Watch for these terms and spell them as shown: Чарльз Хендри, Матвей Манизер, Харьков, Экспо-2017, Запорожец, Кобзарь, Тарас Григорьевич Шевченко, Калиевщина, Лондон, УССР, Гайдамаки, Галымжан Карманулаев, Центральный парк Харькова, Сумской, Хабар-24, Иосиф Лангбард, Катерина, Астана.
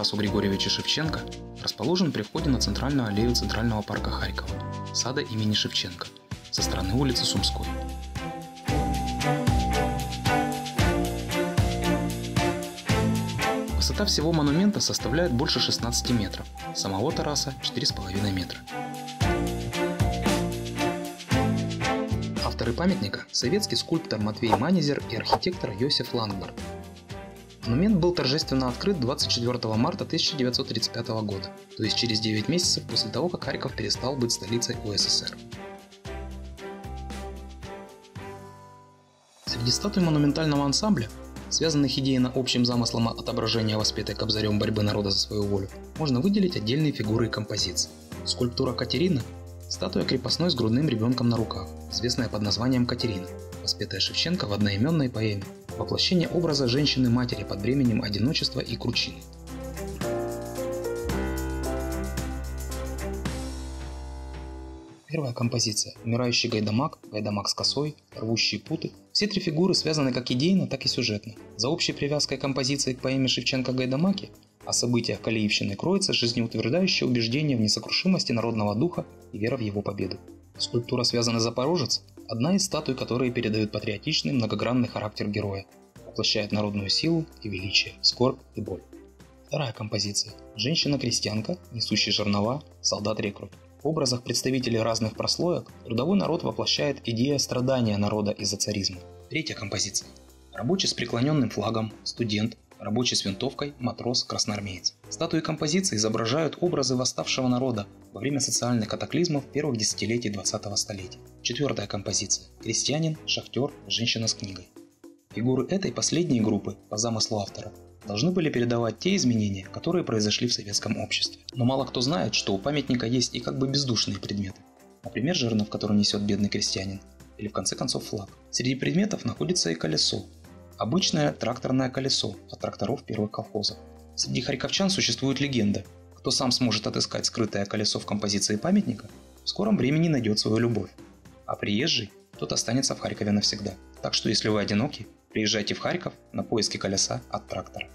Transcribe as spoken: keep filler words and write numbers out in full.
Тарасу Григорьевичу Шевченко расположен при входе на центральную аллею Центрального парка Харькова, сада имени Шевченко, со стороны улицы Сумской. Высота всего монумента составляет больше шестнадцати метров, самого Тараса – четыре с половиной метра. Авторы памятника – советский скульптор Матвей Манизер и архитектор Иосиф Лангбард. Монумент был торжественно открыт двадцать четвёртого марта тысяча девятьсот тридцать пятого года, то есть через девять месяцев после того, как Харьков перестал быть столицей УССР. Среди статуй монументального ансамбля, связанных идейно общим замыслом отображения воспетой Кобзарем борьбы народа за свою волю, можно выделить отдельные фигуры и композиции. Скульптура Катерина – статуя крепостной с грудным ребенком на руках, известная под названием Катерина, воспетая Шевченко в одноименной поэме, воплощение образа женщины-матери под бременем одиночества и кручины. Первая композиция – умирающий гайдамак, гайдамак с косой, рвущие путы. Все три фигуры связаны как идейно, так и сюжетно. За общей привязкой композиции к поэме Шевченко «Гайдамаки» о событиях Калиевщины кроется жизнеутверждающее убеждение в несокрушимости народного духа и вера в его победу. Скульптура «Связанный Запорожец» – одна из статуй, которые передают патриотичный многогранный характер героя, воплощает народную силу и величие, скорбь и боль. Вторая композиция – женщина-крестьянка, несущая жернова, солдат-рекрут. В образах представителей разных прослоек трудовой народ воплощает идею страдания народа из-за царизма. Третья композиция. Рабочий с преклоненным флагом, студент, рабочий с винтовкой, матрос, красноармеец. Статуи композиции изображают образы восставшего народа во время социальных катаклизмов первых десятилетий двадцатого столетия. Четвертая композиция. Крестьянин, шахтер, женщина с книгой. Фигуры этой последней группы, по замыслу автора, должны были передавать те изменения, которые произошли в советском обществе. Но мало кто знает, что у памятника есть и как бы бездушные предметы. Например, жернов, который несет бедный крестьянин, или в конце концов флаг. Среди предметов находится и колесо. Обычное тракторное колесо от тракторов первых колхозов. Среди харьковчан существует легенда. Кто сам сможет отыскать скрытое колесо в композиции памятника, в скором времени найдет свою любовь. А приезжий, тот останется в Харькове навсегда. Так что если вы одиноки, приезжайте в Харьков на поиски колеса от трактора.